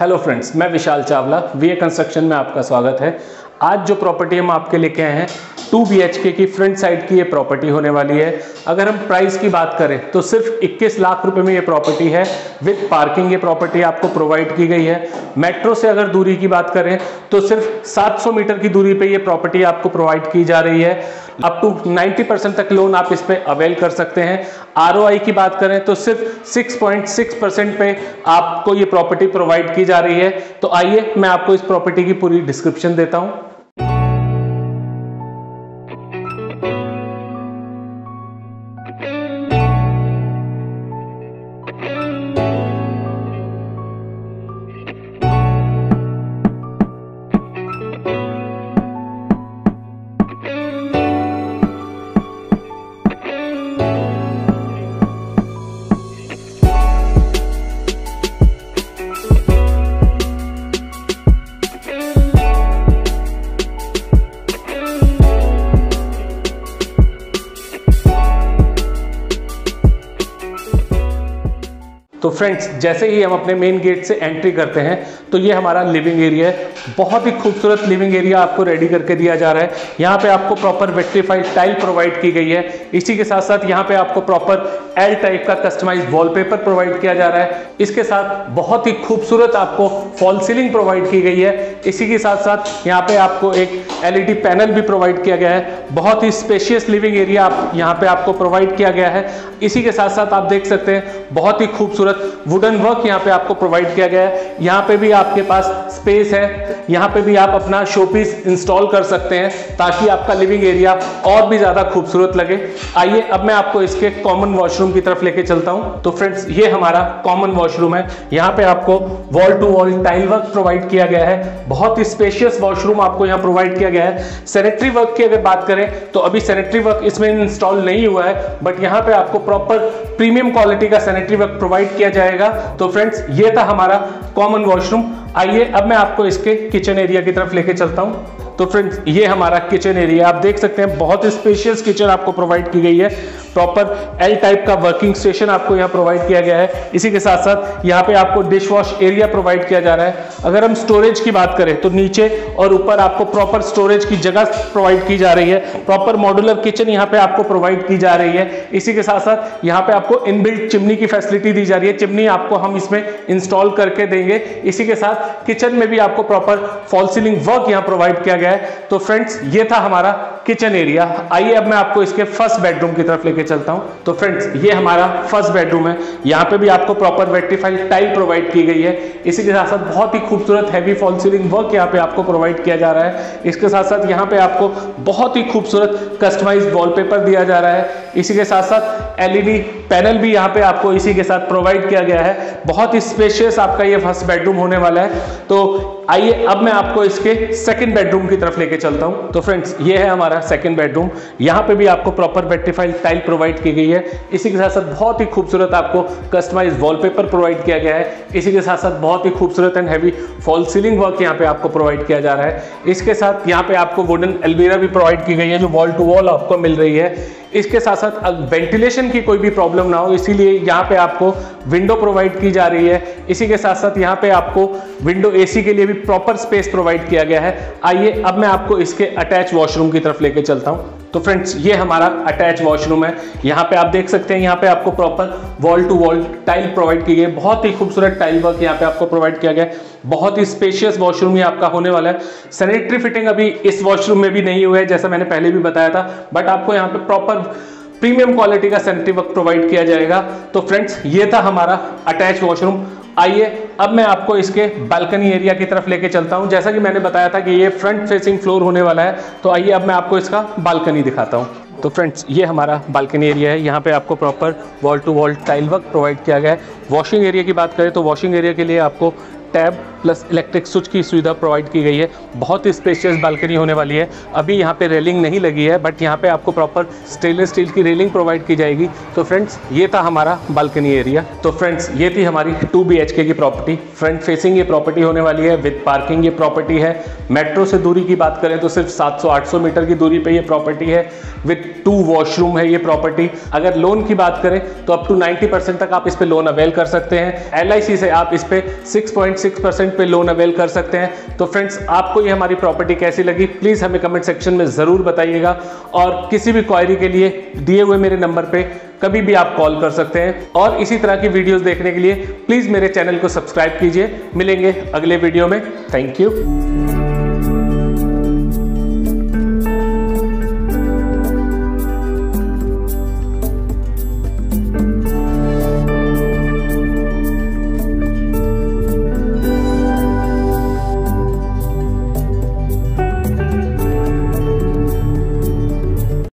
Hello friends, मैं विशाल Chawla, वीए construction में आपका स्वागत है। आज जो प्रॉपर्टी हम आपके लेके आए हैं 2 BHK की फ्रंट साइड की ये प्रॉपर्टी होने वाली है। अगर हम प्राइस की बात करें तो सिर्फ 21 लाख रुपए में ये प्रॉपर्टी है। विद पार्किंग ये प्रॉपर्टी आपको प्रोवाइड की गई है। मेट्रो से अगर दूरी की बात करें तो सिर्फ 700 मीटर की दूरी पे ये प्रॉपर्टी आपको प्रोवाइड की जा रही है। अप टू 90% तक लोन आप इस पर अवेल कर सकते हैं। ROI की बात करें तो सिर्फ 6.6% पे आपको ये प्रॉपर्टी प्रोवाइड की जा रही है। तो आइए मैं आपको इस प्रॉपर्टी की पूरी डिस्क्रिप्शन देता हूँ। तो फ्रेंड्स, जैसे ही हम अपने मेन गेट से एंट्री करते हैं तो ये हमारा लिविंग एरिया है। बहुत ही खूबसूरत लिविंग एरिया आपको रेडी करके दिया जा रहा है। यहाँ पे आपको प्रॉपर विट्रीफाइड टाइल प्रोवाइड की गई है। इसी के साथ साथ यहाँ पे आपको प्रॉपर L टाइप का कस्टमाइज्ड वॉलपेपर प्रोवाइड किया जा रहा है। इसके साथ बहुत ही खूबसूरत आपको फॉल सीलिंग प्रोवाइड की गई है। इसी के साथ साथ यहाँ पे आपको एक LED पैनल भी प्रोवाइड किया गया है। बहुत ही स्पेशियस लिविंग एरिया यहाँ पे आपको प्रोवाइड किया गया है। इसी के साथ साथ आप देख सकते हैं बहुत ही खूबसूरत वुडन वर्क यहाँ पे आपको प्रोवाइड किया गया है। यहाँ पे भी आपके पास स्पेस है। यहाँ पे भी आप अपना शोपीस इंस्टॉल कर सकते हैं ताकि आपका लिविंग एरिया और भी ज्यादा खूबसूरत लगे। आइए अब मैं आपको इसके कॉमन वॉशरूम की तरफ लेके चलता हूँ। तो फ्रेंड्स, ये हमारा कॉमन वॉशरूम है। यहाँ पे आपको wall to wall tile work provide किया गया है। बहुत ही स्पेशियस वॉशरूम आपको यहाँ प्रोवाइड किया गया है। सैनिटरी वर्क की अगर बात करें तो अभी सैनिटरी वर्क इसमें इंस्टॉल नहीं हुआ है, बट यहाँ पे आपको प्रॉपर प्रीमियम क्वालिटी का सैनिटरी वर्क प्रोवाइड किया जाएगा। तो फ्रेंड्स, ये था हमारा कॉमन वॉशरूम। आइए अब मैं आपको इसके किचन एरिया की तरफ लेके चलता हूं। तो फ्रेंड्स, ये हमारा किचन एरिया आप देख सकते हैं। बहुत स्पेशियस किचन आपको प्रोवाइड की गई है। प्रॉपर L टाइप का वर्किंग स्टेशन आपको यहाँ प्रोवाइड किया गया है। इसी के साथ साथ यहाँ पे आपको डिश वॉश एरिया प्रोवाइड किया जा रहा है। अगर हम स्टोरेज की बात करें तो नीचे और ऊपर आपको प्रॉपर स्टोरेज की जगह प्रोवाइड की जा रही है। प्रॉपर मॉड्यूलर किचन यहाँ पे आपको प्रोवाइड की जा रही है। इसी के साथ साथ यहाँ पे आपको इनबिल्ट चिमनी की फैसिलिटी दी जा रही है। चिमनी आपको हम इसमें इंस्टॉल करके देंगे। इसी के साथ किचन में भी आपको प्रॉपर फॉल सीलिंग वर्क यहाँ प्रोवाइड किया गया है। तो फ्रेंड्स, ये था हमारा किचन एरिया। आइए अब मैं आपको इसके फर्स्ट बेडरूम की तरफ लेके चलता हूं। तो फ्रेंड्स, ये हमारा फर्स्ट बेडरूम है। यहाँ पे भी आपको प्रॉपर वेट्रीफाइड टाइल प्रोवाइड की गई है। इसी के साथ साथ बहुत ही खूबसूरत हैवी फॉल सीलिंग वर्क यहाँ पे आपको प्रोवाइड किया जा रहा है। इसके साथ साथ यहाँ पे आपको बहुत ही खूबसूरत कस्टमाइज्ड वॉलपेपर दिया जा रहा है। इसी के साथ साथ LED पैनल भी यहाँ पे आपको इसी के साथ प्रोवाइड किया गया है। बहुत ही स्पेशियस आपका ये फर्स्ट बेडरूम होने वाला है। तो आइए अब मैं आपको इसके सेकंड बेडरूम की तरफ लेके चलता हूँ। तो फ्रेंड्स, ये है हमारा सेकंड बेडरूम। यहाँ पे भी आपको प्रॉपर वेट्रीफाइड टाइल प्रोवाइड की गई है। इसी के साथ साथ बहुत ही खूबसूरत आपको कस्टमाइज्ड वॉलपेपर प्रोवाइड किया गया है। इसी के साथ साथ बहुत ही खूबसूरत and heavy fall ceiling work यहाँ पे आपको प्रोवाइड किया जा रहा है। इसके साथ यहाँ पे आपको वुडन अलमीरा भी प्रोवाइड की गई है जो वॉल टू वॉल आपको मिल रही है। इसके साथ साथ वेंटिलेशन की कोई भी प्रॉब्लम ना हो इसीलिए यहाँ पे आपको विंडो प्रोवाइड की जा रही है। इसी के साथ साथ यहाँ पे आपको विंडो AC के लिए भी प्रॉपर स्पेस प्रोवाइड किया गया है। आइए अब मैं आपको इसके अटैच वॉशरूम की तरफ लेके चलता हूँ। तो फ्रेंड्स, ये हमारा अटैच वॉशरूम है। यहाँ पे आप देख सकते हैं यहाँ पे आपको proper wall to wall tile provide की गई है। बहुत ही खूबसूरत टाइल वर्क यहाँ पे आपको प्रोवाइड किया गया है। बहुत ही स्पेशियस वॉशरूम ये आपका होने वाला है। सैनिटरी फिटिंग अभी इस वॉशरूम में भी नहीं हुआ है, जैसा मैंने पहले भी बताया था, बट आपको यहाँ पे प्रॉपर प्रीमियम क्वालिटी का सैनिटरी वर्क प्रोवाइड किया जाएगा। तो फ्रेंड्स, ये था हमारा अटैच वॉशरूम। आइए अब मैं आपको इसके बालकनी एरिया की तरफ लेके चलता हूं। जैसा कि मैंने बताया था कि ये फ्रंट फेसिंग फ्लोर होने वाला है, तो आइए अब मैं आपको इसका बालकनी दिखाता हूं। तो फ्रेंड्स, ये हमारा बालकनी एरिया है। यहाँ पे आपको proper wall to wall tile work provide किया गया है। वॉशिंग एरिया की बात करें तो वॉशिंग एरिया के लिए आपको टैब प्लस इलेक्ट्रिक स्विच की सुविधा प्रोवाइड की गई है। बहुत ही स्पेशियस बालकनी होने वाली है। अभी यहाँ पे रेलिंग नहीं लगी है, बट यहाँ पे आपको प्रॉपर स्टेनलेस स्टील की रेलिंग प्रोवाइड की जाएगी। तो फ्रेंड्स, ये था हमारा बालकनी एरिया। तो फ्रेंड्स, ये थी हमारी 2 BHK की प्रॉपर्टी। फ्रंट फेसिंग ये प्रॉपर्टी होने वाली है। विद पार्किंग ये प्रॉपर्टी है। मेट्रो से दूरी की बात करें तो सिर्फ 700-800 मीटर की दूरी पर ये प्रॉपर्टी है। विद 2 वॉशरूम है ये प्रॉपर्टी। अगर लोन की बात करें तो अप टू 90% तक आप इस पर लोन अवेल कर सकते हैं। LIC से आप इस पर 6 0.6% पे लोन अवेल कर सकते हैं। तो फ्रेंड्स, आपको ये हमारी प्रॉपर्टी कैसी लगी प्लीज़ हमें कमेंट सेक्शन में ज़रूर बताइएगा, और किसी भी क्वायरी के लिए दिए हुए मेरे नंबर पे कभी भी आप कॉल कर सकते हैं। और इसी तरह की वीडियोस देखने के लिए प्लीज़ मेरे चैनल को सब्सक्राइब कीजिए। मिलेंगे अगले वीडियो में। Thank you.